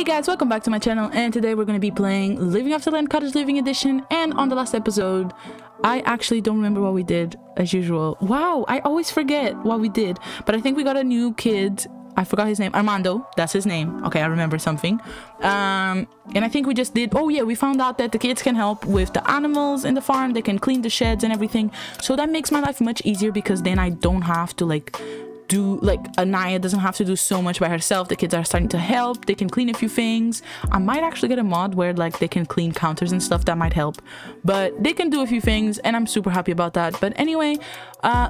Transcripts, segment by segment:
Hey guys, welcome back to my channel, and today we're going to be playing Living Off the Land Cottage Living Edition. And on the last episode, I actually don't remember what we did, as usual. Wow, I always forget what we did. But I think we got a new kid. I forgot his name. Armando, that's his name. Okay, I remember something. And I think we just did... Oh yeah, we found out that the kids can help with the animals in the farm. They can clean the sheds and everything. So that makes my life much easier, because then I don't have to, like... Anaya doesn't have to do so much by herself. The kids are starting to help. They can clean a few things. I might actually get a mod where like they can clean counters and stuff. That might help, but they can do a few things, and I'm super happy about that. But anyway,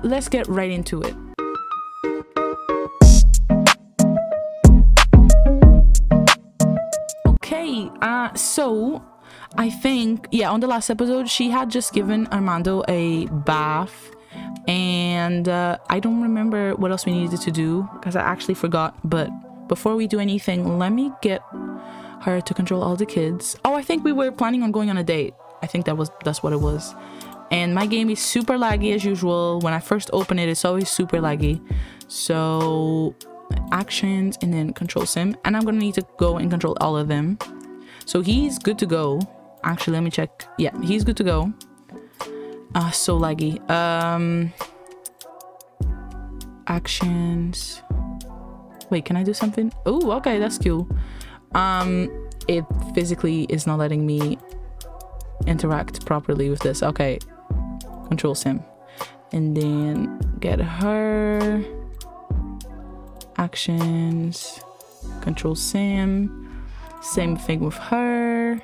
let's get right into it. Okay, so I think, yeah, on the last episode she had just given Armando a bath. And I don't remember what else we needed to do, because I actually forgot. But before we do anything, let me get her to control all the kids. Oh, I think we were planning on going on a date. I think that's what it was. And my game is super laggy as usual. When I first open it, it's always super laggy. So actions and then control sim. And I'm going to need to go and control all of them. So he's good to go. Actually, let me check. Yeah, he's good to go. So laggy. Actions. Wait, can I do something? Oh, okay, that's cool. It physically is not letting me interact properly with this. Okay, control sim. And then get her. Actions. Control sim. Same thing with her.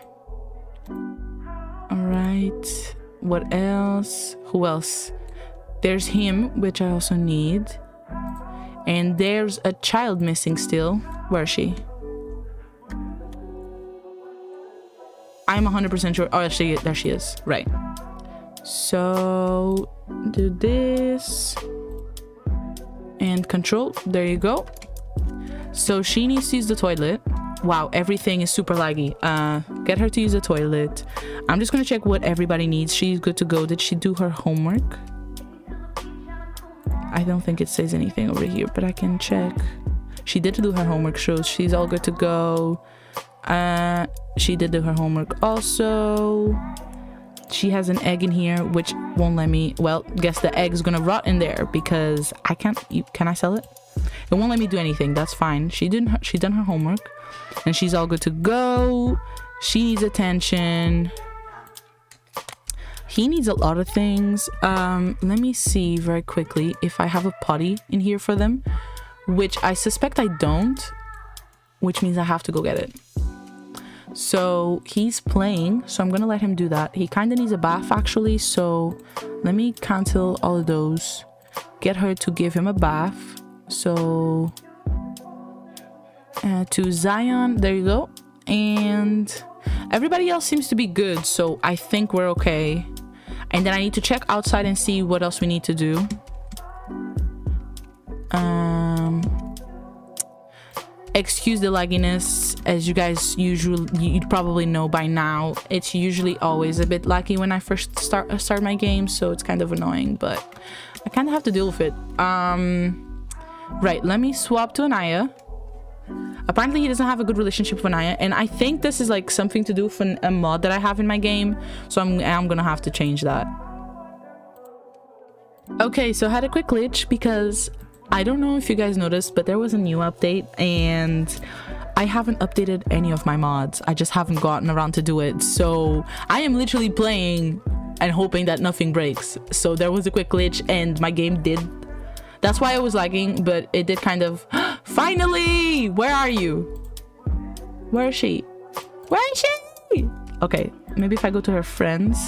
All right. What else? Who else? There's him, which I also need. And there's a child missing still. Where is she? I'm 100% sure. Oh, there she is. Right. So, do this. And control. There you go. So, she needs to use the toilet. Wow, everything is super laggy. Get her to use the toilet. I'm just gonna check what everybody needs. She's good to go. Did she do her homework? I don't think it says anything over here, but I can check. She did do her homework, so she's all good to go. She did do her homework also. She has an egg in here, which won't let me... Well, guess the egg's gonna rot in there, because I can't... Can I sell it? It won't let me do anything. That's fine. She done her homework, and she's all good to go. She needs attention. He needs a lot of things. Let me see very quickly if I have a potty in here for them, which I suspect I don't, which means I have to go get it. So he's playing, so I'm gonna let him do that. He kind of needs a bath actually, so let me cancel all of those. Get her to give him a bath. So to Zion, there you go. And everybody else seems to be good, so I think we're okay. And then I need to check outside and see what else we need to do. Excuse the lagginess. As you guys you'd probably know by now, it's usually always a bit laggy when I first start my game, so it's kind of annoying, but I kind of have to deal with it. Right, let me swap to Anaya. Apparently he doesn't have a good relationship with Anaya, and I think this is like something to do with a mod that I have in my game, so I'm gonna have to change that. Okay, so I had a quick glitch, because I don't know if you guys noticed, but there was a new update, and I haven't updated any of my mods. I just haven't gotten around to do it, so I am literally playing and hoping that nothing breaks. So there was a quick glitch, and my game did... That's why I was lagging, but it did kind of... Finally! Where are you? Where is she? Where is she? Okay, maybe if I go to her friends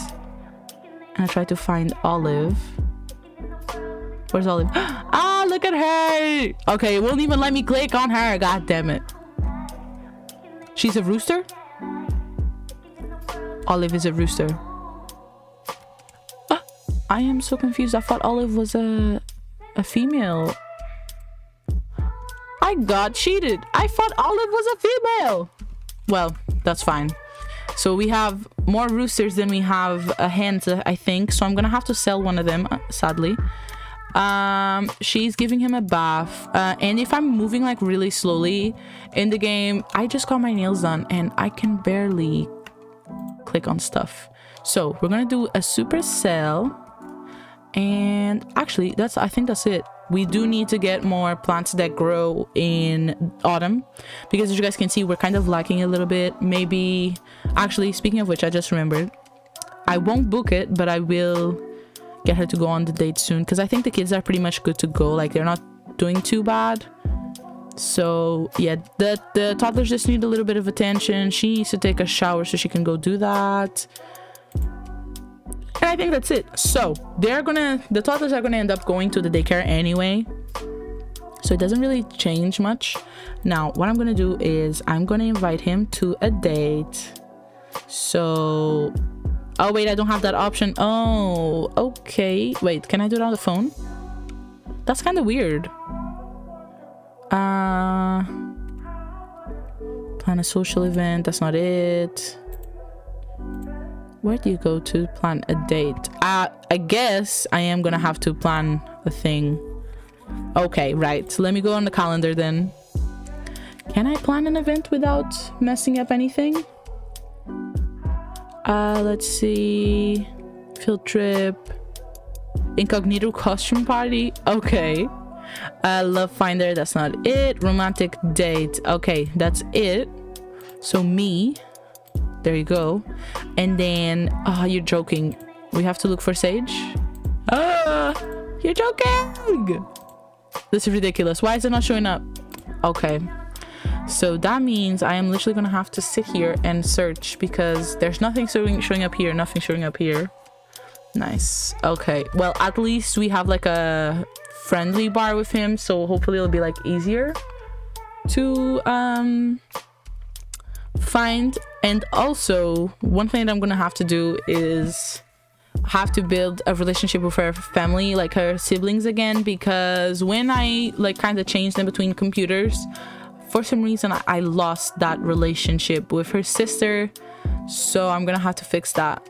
and I try to find Olive. Where's Olive? Ah, look at her! Okay, it won't even let me click on her. God damn it. She's a rooster? Olive is a rooster. Ah, I am so confused. I thought Olive was a female. I got cheated. I thought Olive was a female. Well, that's fine. So we have more roosters than we have hens, I think. So I'm gonna have to sell one of them, sadly. She's giving him a bath, and if I'm moving like really slowly in the game, I just got my nails done and I can barely click on stuff. So we're gonna do a supercell, and actually I think that's it. We do need to get more plants that grow in autumn, because as you guys can see, we're kind of lacking a little bit. Maybe, actually, speaking of which, I just remembered, I won't book it, but I will get her to go on the date soon, because I think the kids are pretty much good to go. Like, they're not doing too bad. So yeah, the toddlers just need a little bit of attention. She needs to take a shower so she can go do that. And I think that's it. So the toddlers are gonna end up going to the daycare anyway, so it doesn't really change much. Now what I'm gonna do is I'm gonna invite him to a date. So oh wait, I don't have that option. Oh, okay, wait, can I do it on the phone? That's kind of weird. Plan a social event, that's not it. Where do you go to plan a date? I guess I am gonna have to plan a thing. Okay, right, so let me go on the calendar then. Can I plan an event without messing up anything? Let's see, field trip, incognito costume party, okay. Love finder, that's not it. Romantic date, okay, that's it. So me, there you go. And then you're joking, we have to look for Sage. You're joking, this is ridiculous. Why is it not showing up? Okay, so that means I am literally gonna have to sit here and search, because there's nothing showing up here, nothing showing up here. Nice. Okay, well, at least we have like a friendly bar with him, so hopefully it'll be like easier to find. And also, one thing that I'm gonna have to do is have to build a relationship with her family, like her siblings again, because when I like kind of changed them between computers, for some reason I lost that relationship with her sister, so I'm gonna have to fix that.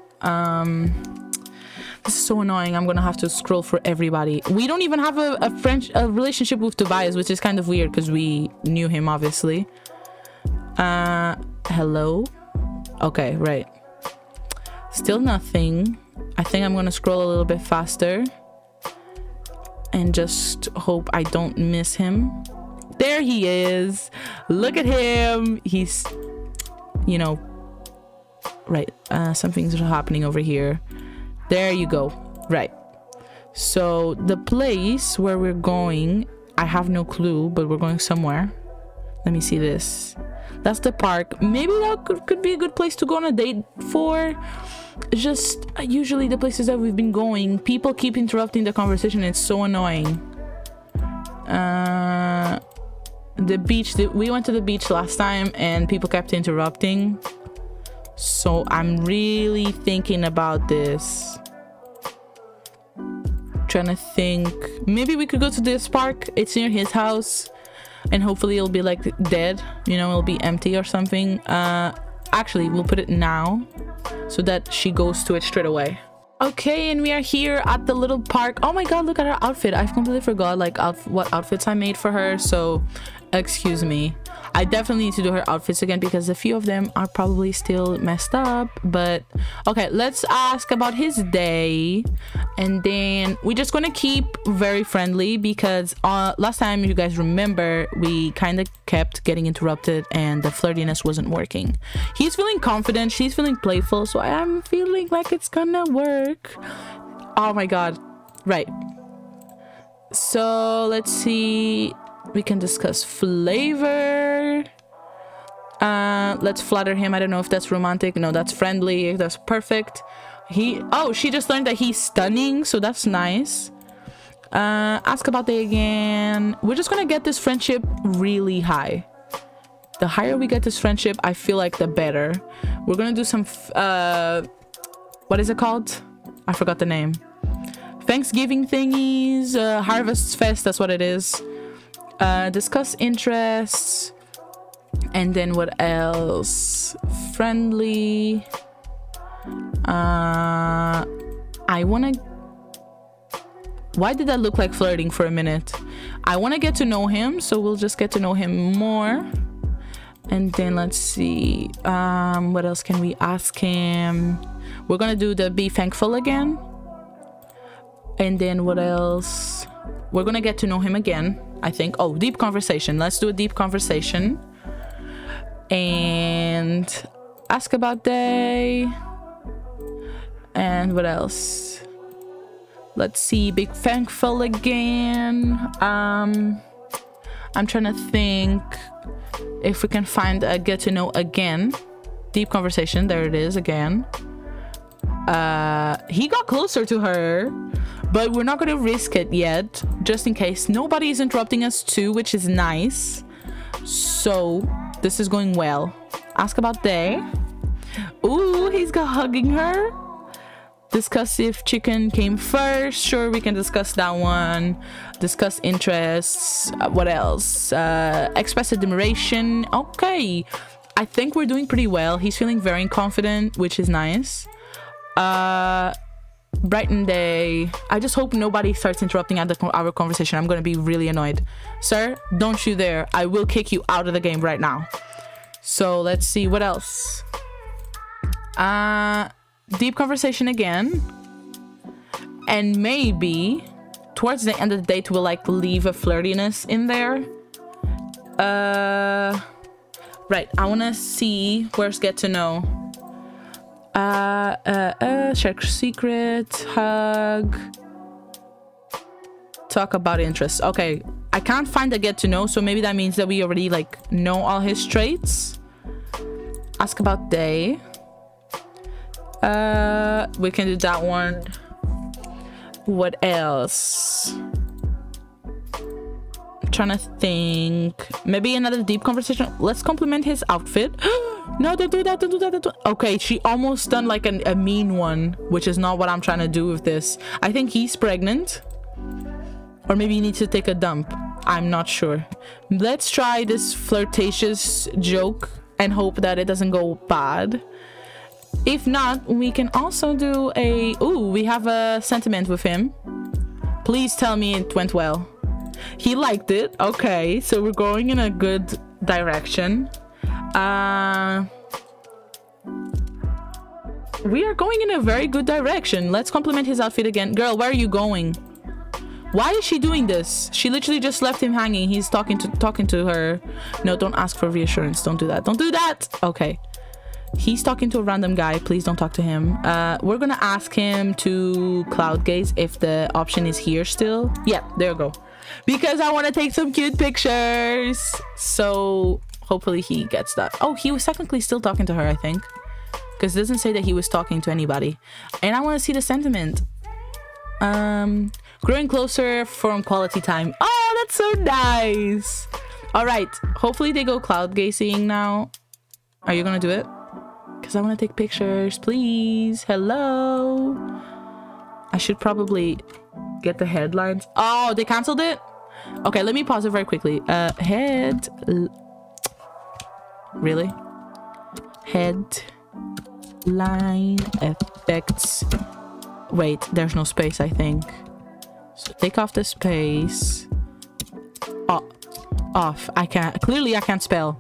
This is so annoying. I'm gonna have to scroll for everybody. We don't even have a relationship with Tobias, which is kind of weird because we knew him obviously. Hello. Okay, right, still nothing. I think I'm gonna scroll a little bit faster and just hope I don't miss him. There he is, look at him, he's, you know, right. Something's happening over here. There you go, right. So the place where we're going, I have no clue, but we're going somewhere. Let me see this. That's the park. Maybe that could be a good place to go on a date for. Just usually the places that we've been going, people keep interrupting the conversation. It's so annoying. The beach, we went to the beach last time and people kept interrupting. So I'm really thinking about this, trying to think. Maybe we could go to this park, it's near his house, and hopefully it'll be like dead, you know, it'll be empty or something. Actually, we'll put it now so that she goes to it straight away. Okay, and we are here at the little park. Oh my god, look at her outfit. I've completely forgot like what outfits I made for her, so excuse me. I definitely need to do her outfits again because a few of them are probably still messed up. But okay, let's ask about his day, and then we're just gonna keep very friendly because last time, you guys remember, we kind of kept getting interrupted and the flirtiness wasn't working. He's feeling confident, she's feeling playful, so I'm feeling like it's gonna work. Oh my god, right. So let's see, we can discuss flavor. Let's flatter him. I don't know if that's romantic. No, that's friendly, that's perfect. She just learned that he's stunning, so that's nice. Ask about day again. We're just gonna get this friendship really high. The higher we get this friendship, I feel like the better. We're gonna do some what is it called? I forgot the name. Thanksgiving thingies, Harvest Fest, that's what it is. Discuss interests, and then what else? Friendly. I wanna Why did that look like flirting for a minute? I want to get to know him, so we'll just get to know him more. And then let's see, what else can we ask him? We're gonna do the be thankful again. And then what else? We're gonna get to know him again, I think. Oh, deep conversation. Let's do a deep conversation. And ask about day. And what else? Let's see, be thankful again. I'm trying to think if we can find a get to know again. Deep conversation, there it is again. He got closer to her, but we're not gonna risk it yet, just in case. Nobody is interrupting us too, which is nice. So this is going well. Ask about day. Ooh, he's got hugging her. Discuss if chicken came first. Sure, we can discuss that one. Discuss interests. What else? Express admiration. Okay, I think we're doing pretty well. He's feeling very confident, which is nice. Brighten day. I just hope nobody starts interrupting our conversation. I'm gonna be really annoyed. Sir, don't you dare. I will kick you out of the game right now. So let's see what else. Deep conversation again, and maybe towards the end of the date we'll like leave a flirtiness in there. Right, I want to see where's get to know. Share secret, hug, talk about interests. Okay, I can't find a get to know, so maybe that means that we already like know all his traits. Ask about day. We can do that one. What else? I'm trying to think. Maybe another deep conversation. Let's compliment his outfit. No, don't do that, don't do that, don't do that. Okay, she almost done like a mean one, which is not what I'm trying to do with this. I think he's pregnant, or maybe he needs to take a dump. I'm not sure. Let's try this flirtatious joke and hope that it doesn't go bad. If not, we can also do a... Ooh, we have a sentiment with him. Please tell me it went well. He liked it. Okay, so we're going in a good direction. We are going in a very good direction. Let's compliment his outfit again. Girl, where are you going? Why is she doing this? She literally just left him hanging. He's talking to her. No, don't ask for reassurance. Don't do that. Don't do that. Okay. He's talking to a random guy. Please don't talk to him. We're gonna ask him to cloud gaze if the option is here still. Yeah, there we go. Because I want to take some cute pictures. So hopefully he gets that. Oh, he was technically still talking to her, I think. Because it doesn't say that he was talking to anybody. And I want to see the sentiment. Growing closer from quality time. Oh, that's so nice. All right. Hopefully they go cloud gazing now. Are you gonna do it? Because I want to take pictures, please. Hello. I should probably get the headlines. Oh, they canceled it? Okay, let me pause it very quickly. Really? Headline effects. Wait, there's no space, I think. So take off the space. Oh, off. I can't. Clearly, I can't spell.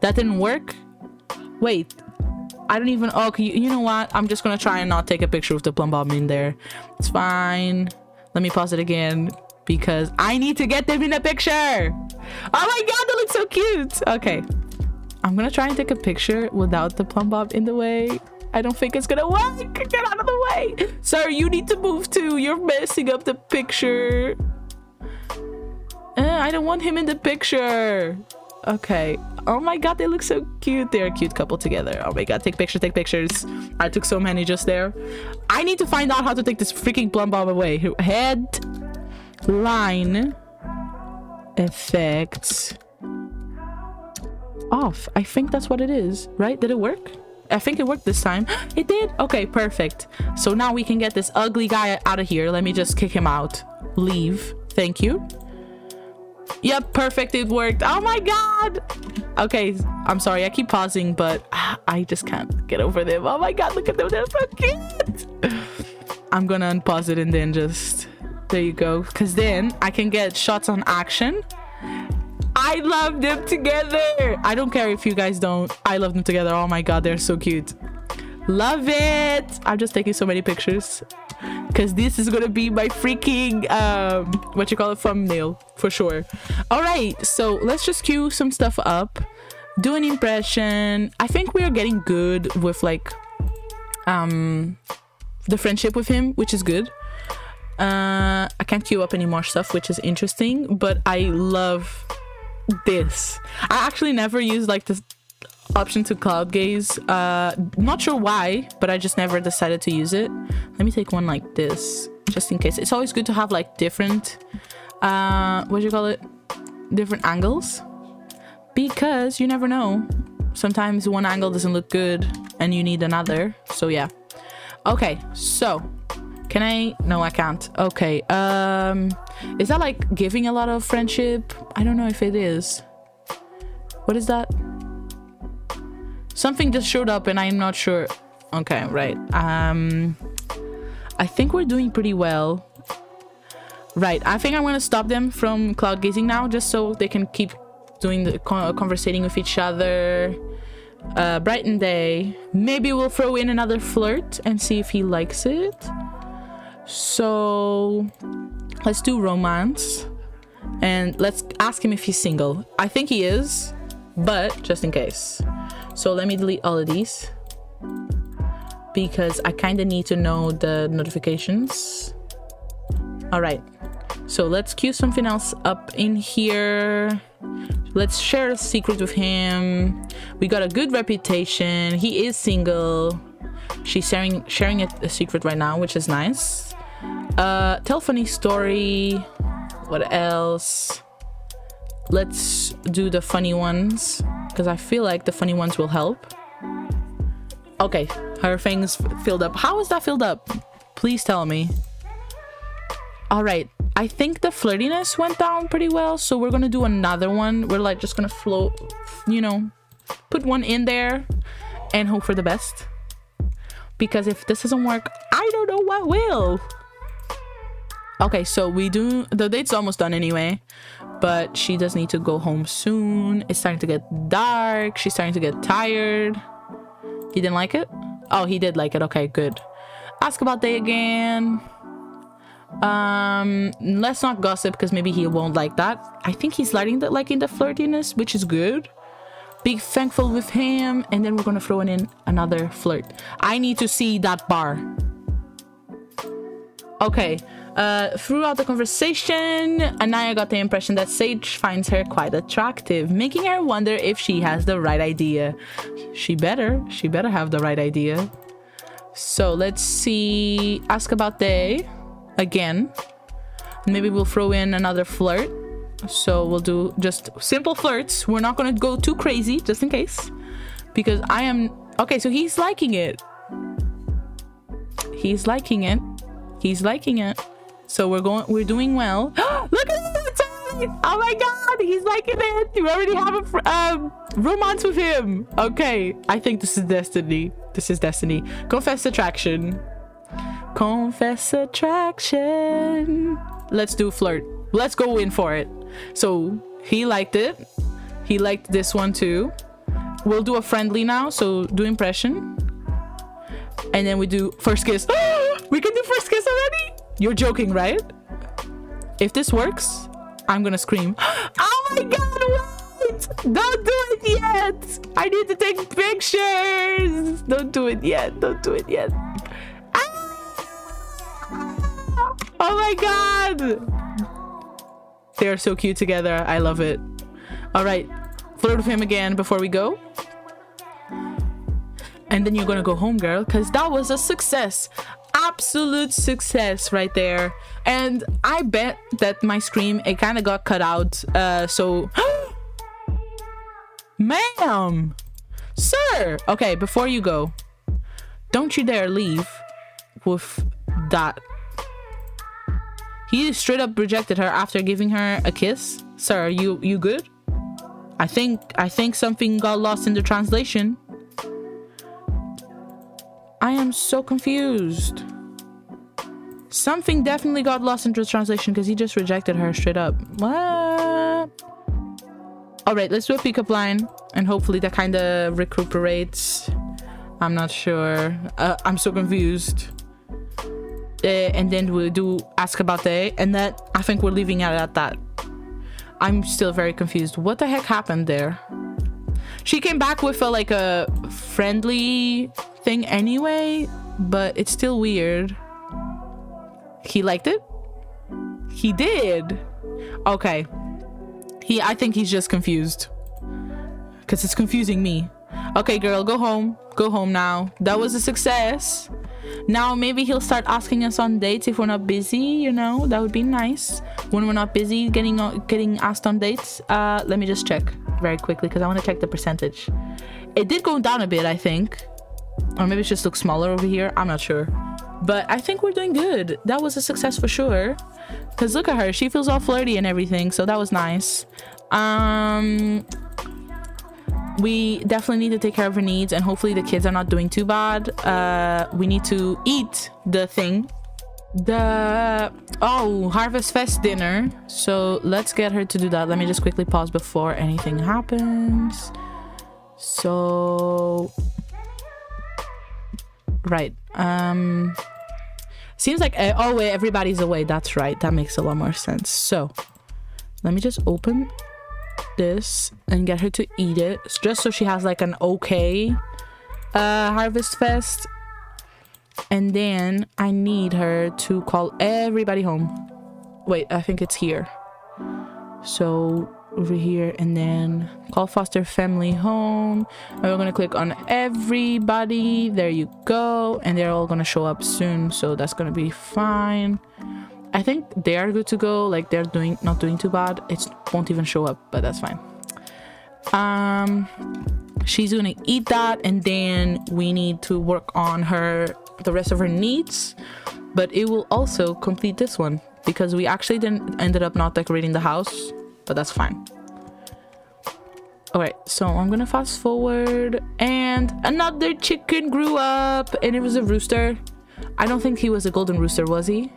That didn't work. Wait. I don't even... Okay, you know what? I'm just gonna try and not take a picture of the plum bob in there. It's fine. Let me pause it again because I need to get them in a picture. Oh my god, that looks so cute. Okay, I'm gonna try and take a picture without the plum bob in the way. I don't think it's gonna work. Get out of the way. Sir, you need to move too. You're messing up the picture. I don't want him in the picture. Okay. Oh my god, they look so cute. They're a cute couple together. Oh my god, take pictures, take pictures. I took so many just there. I need to find out how to take this freaking plum bob away. Headline effects off. I think that's what it is, right? Did it work? I think it worked this time. It did? Okay, perfect. So now we can get this ugly guy out of here. Let me just kick him out. Leave. Thank you. Yep, perfect, it worked. Oh my god. Okay, I'm sorry I keep pausing, but I just can't get over them. Oh my god, look at them, they're so cute. I'm gonna unpause it and then just There you go, because then I can get shots on action. I love them together. I don't care if you guys don't. I love them together. Oh my god, they're so cute. Love it. I'm just taking so many pictures because this is gonna be my freaking what you call it, thumbnail for sure. All right, so let's just queue some stuff up, do an impression. I think we are getting good with like the friendship with him, which is good. I can't queue up any more stuff, which is interesting, but I love this. I actually never used like this option to cloud gaze. Not sure why, but I just never decided to use it. Let me take one like this just in case. It's always good to have like different what do you call it, different angles, because you never know, sometimes one angle doesn't look good and you need another. So yeah. Okay, so can I? No, I can't. Okay. Is that like giving a lot of friendship? I don't know if it is. What is that? Something just showed up and I'm not sure. Okay, right. I think we're doing pretty well. Right. I think I'm gonna stop them from cloud gazing now, just so they can keep doing the conversating with each other. Brighten day. Maybe we'll throw in another flirt and see if he likes it. So let's do romance and let's ask him if he's single. I think he is, but just in case. So let me delete all of these because I kind of need to know the notifications. All right, so let's queue something else up in here. Let's share a secret with him. We got a good reputation. He is single. She's sharing a secret right now, which is nice. Tell funny story. What else? Let's do the funny ones because I feel like the funny ones will help. Okay, her thing's filled up. How is that filled up? Please tell me. All right, I think the flirtiness went down pretty well, so we're gonna do another one. We're like just gonna float, you know, put one in there and hope for the best. Because if this doesn't work, I don't know what will. Okay, so we do, the date's almost done anyway, but she does need to go home soon. It's starting to get dark. She's starting to get tired. He didn't like it? Oh, he did like it. Okay, good. Ask about day again. Let's not gossip because maybe he won't like that. I think he's liking the flirtiness, which is good. Be thankful with him, and then we're gonna throw in another flirt. I need to see that bar. Okay, throughout the conversation, Anaya got the impression that Sage finds her quite attractive, making her wonder if she has the right idea. She better have the right idea. So let's see, ask about day again. Maybe we'll throw in another flirt. So we'll do just simple flirts. We're not gonna go too crazy, just in case, because I am okay. So he's liking it. He's liking it. He's liking it. So we're doing well. Look at that! Oh my God, he's liking it. You already have a romance with him. Okay, I think this is destiny. This is destiny. Confess attraction. Confess attraction. Let's do flirt. Let's go in for it. So he liked it. He liked this one too. We'll do a friendly now. So do impression. And then we do first kiss. We can do first kiss already? You're joking, right? If this works, I'm gonna scream. Oh my God, wait! Don't do it yet! I need to take pictures! Don't do it yet. Don't do it yet. Ah! Oh my God! They are so cute together. I love it. All right, flirt with him again before we go. And then you're gonna go home, girl, because that was a success. Absolute success right there. And I bet that my scream, it kind of got cut out. So, ma'am, sir. Okay, before you go, don't you dare leave with that. He straight up rejected her after giving her a kiss. Sir, you good? I think something got lost in the translation. I am so confused. Something definitely got lost into translation because he just rejected her straight up. What? All right, let's do a pickup line and hopefully that kind of recuperates. I'm not sure. I'm so confused. And then we'll do ask about the, and then I think we're leaving it at that. I'm still very confused. What the heck happened there? She came back with a, like a friendly thing anyway, but it's still weird. He liked it? He did. Okay. I think he's just confused. Because it's confusing me. Okay, girl, go home. Go home now. That was a success. Now maybe he'll start asking us on dates if we're not busy, you know? That would be nice. When we're not busy getting asked on dates. Let me just check very quickly because I want to check the percentage. It did go down a bit, I think. Or maybe it just looks smaller over here. I'm not sure. But I think we're doing good. That was a success for sure. Because look at her. She feels all flirty and everything. So that was nice. We definitely need to take care of her needs. And hopefully the kids are not doing too bad. We need to eat the thing. Oh, Harvest Fest dinner. So let's get her to do that. Let me just quickly pause before anything happens. So... right. Seems like oh wait, everybody's away. That's right. That makes a lot more sense. So let me just open this and get her to eat it just so she has like an okay Harvest Fest. And then I need her to call everybody home. Wait, I think it's here. So over here, and then call foster family home, and we're gonna click on everybody. There you go. And they're all gonna show up soon, so that's gonna be fine. I think they are good to go. Like, they're doing not doing too bad. It won't even show up, but that's fine. She's gonna eat that, and then we need to work on her the rest of her needs, but it will also complete this one because we actually didn't ended up not decorating the house. But that's fine. All right, so I'm gonna fast forward, and another chicken grew up, and it was a rooster. I don't think he was a golden rooster, was he?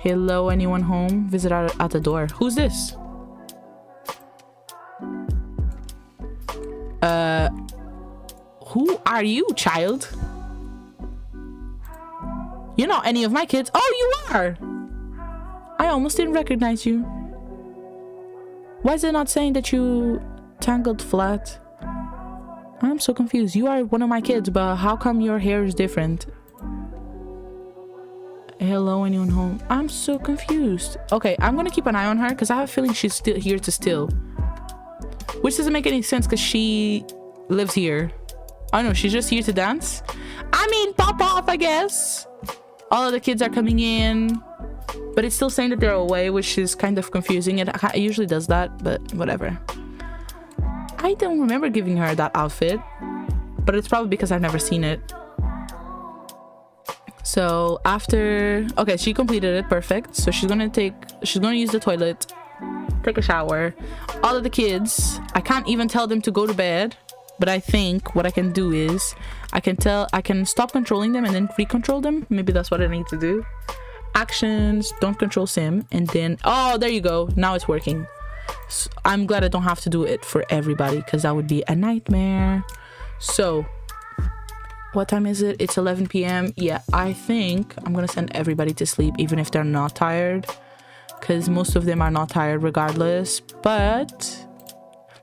Hello, anyone home? Visitor at the door. Who's this? Who are you, child? You're not any of my kids. Oh, you are. I almost didn't recognize you. Why is it not saying that you tangled flat? I'm so confused. You are one of my kids, but how come your hair is different? Hello, anyone home? I'm so confused. Okay, I'm gonna keep an eye on her because I have a feeling she's still here to steal. Which doesn't make any sense because she lives here. Oh no, she's just here to dance? I mean, pop off, I guess. All of the kids are coming in. But it's still saying that they're away, which is kind of confusing. It usually does that, but whatever. I don't remember giving her that outfit, but it's probably because I've never seen it. So after... okay, she completed it. Perfect. So she's gonna use the toilet, take a shower. All of the kids, I can't even tell them to go to bed. But I think what I can do is I can stop controlling them and then recontrol them. Maybe that's what I need to do. Actions, don't control Sim, and then oh, there you go. Now it's working. So I'm glad I don't have to do it for everybody because that would be a nightmare. So what time is it? It's 11 p.m. yeah, I think I'm gonna send everybody to sleep even if they're not tired, because most of them are not tired regardless, but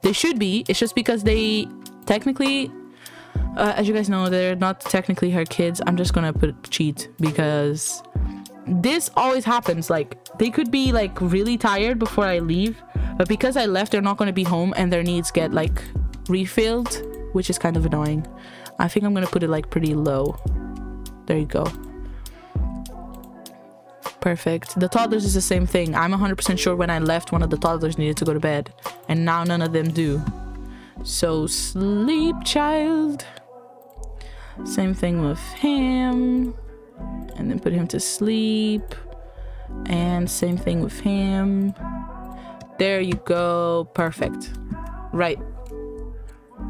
they should be. It's just because they technically as you guys know, they're not technically her kids. I'm just gonna put cheat because this always happens. Like, they could be like really tired before I leave, but because I left, they're not going to be home and their needs get like refilled, which is kind of annoying. I think I'm going to put it like pretty low. There you go. Perfect. The toddlers is the same thing. I'm 100% sure when I left, one of the toddlers needed to go to bed, and now none of them do. So sleep, child. Same thing with him. And then put him to sleep, and same thing with him. There you go. Perfect. Right,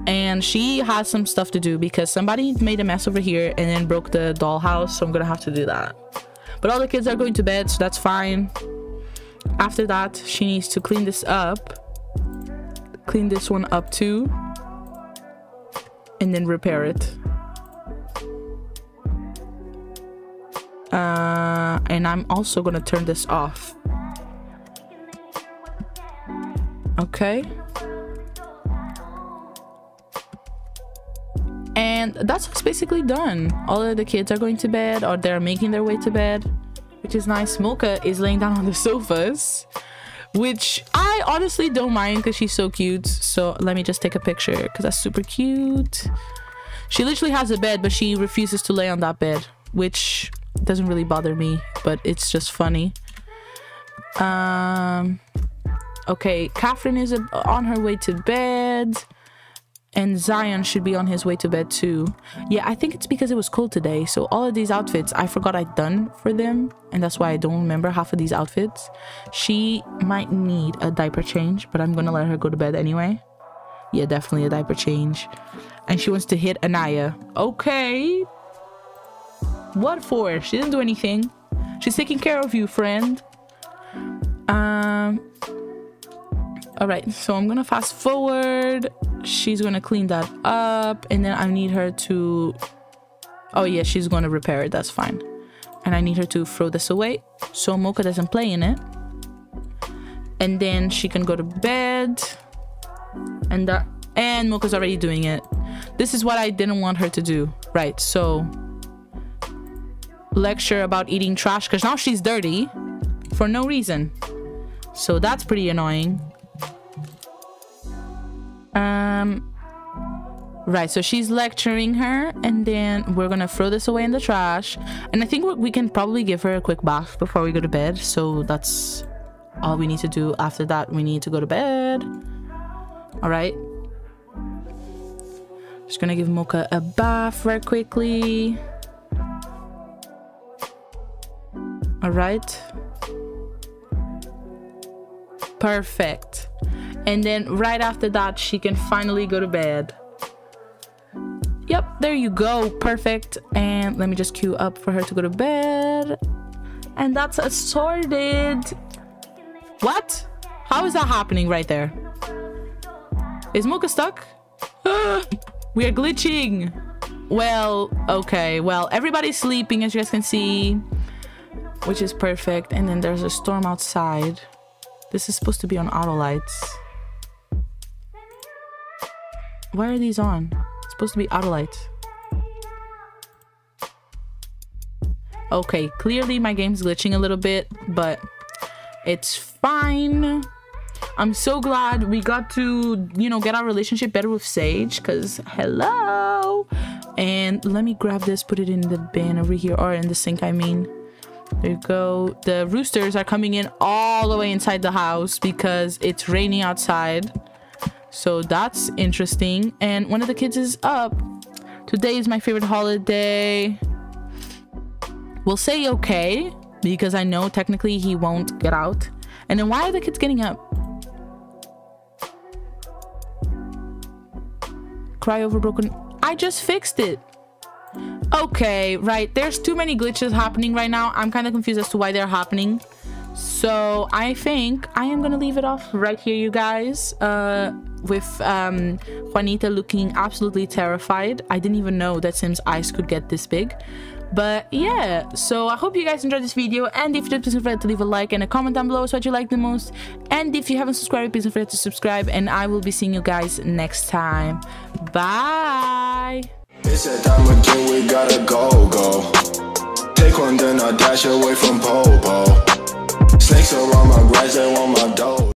and she has some stuff to do because somebody made a mess over here and then broke the dollhouse, so I'm gonna have to do that. But all the kids are going to bed, so that's fine. After that, she needs to clean this up. Clean this one up too. And then repair it. And I'm also gonna turn this off. Okay. And that's what's basically done. All of the kids are going to bed, or they're making their way to bed, which is nice. Mocha is laying down on the sofas, which I honestly don't mind because she's so cute. So let me just take a picture because that's super cute. She literally has a bed, but she refuses to lay on that bed, which doesn't really bother me, but it's just funny. Okay, Catherine is on her way to bed. And Zion should be on his way to bed too. Yeah, I think it's because it was cold today. So all of these outfits, I forgot I'd done for them. And that's why I don't remember half of these outfits. She might need a diaper change, but I'm going to let her go to bed anyway. Yeah, definitely a diaper change. And she wants to hit Anaya. Okay. What for? She didn't do anything. She's taking care of you, friend. Alright, so I'm going to fast forward. She's going to clean that up. And then I need her to... Oh yeah, she's going to repair it. That's fine. And I need her to throw this away so Mocha doesn't play in it. And then she can go to bed. And that... and Mocha's already doing it. This is what I didn't want her to do. Right, so... lecture about eating trash. Because now she's dirty. For no reason. So that's pretty annoying. Right, so she's lecturing her, and then we're gonna throw this away in the trash. And I think we can probably give her a quick bath before we go to bed. So that's all we need to do. After that, we need to go to bed. All right, just gonna give Mocha a bath right quickly. All right, perfect. And then right after that, she can finally go to bed. Yep, there you go. Perfect. And let me just queue up for her to go to bed. And that's assorted. What? How is that happening right there? Is Mocha stuck? We are glitching. Well, okay. Well, everybody's sleeping, as you guys can see, which is perfect. And then there's a storm outside. This is supposed to be on auto lights. Why are these on? It's supposed to be auto lights. Okay, clearly my game's glitching a little bit, but it's fine. I'm so glad we got to, you know, get our relationship better with Sage, because hello. And let me grab this, put it in the bin over here, or in the sink, I mean. There you go. The roosters are coming in all the way inside the house because it's raining outside. So that's interesting. And one of the kids is up. Today is my favorite holiday. We'll say okay, because I know technically he won't get out. And then why are the kids getting up? Cry over broken... I just fixed it. Okay, right. There's too many glitches happening right now. I'm kind of confused as to why they're happening. So I think I am going to leave it off right here, you guys. With Juanita looking absolutely terrified. I didn't even know that Sim's eyes could get this big. But yeah, so I hope you guys enjoyed this video. And if you did, please don't forget to leave a like and a comment down below as what you like the most. And if you haven't subscribed, please don't forget to subscribe. And I will be seeing you guys next time. Bye! It's that time again, we gotta go. Take one, then I dash away from Popo. Snakes around my grass, they want my dough.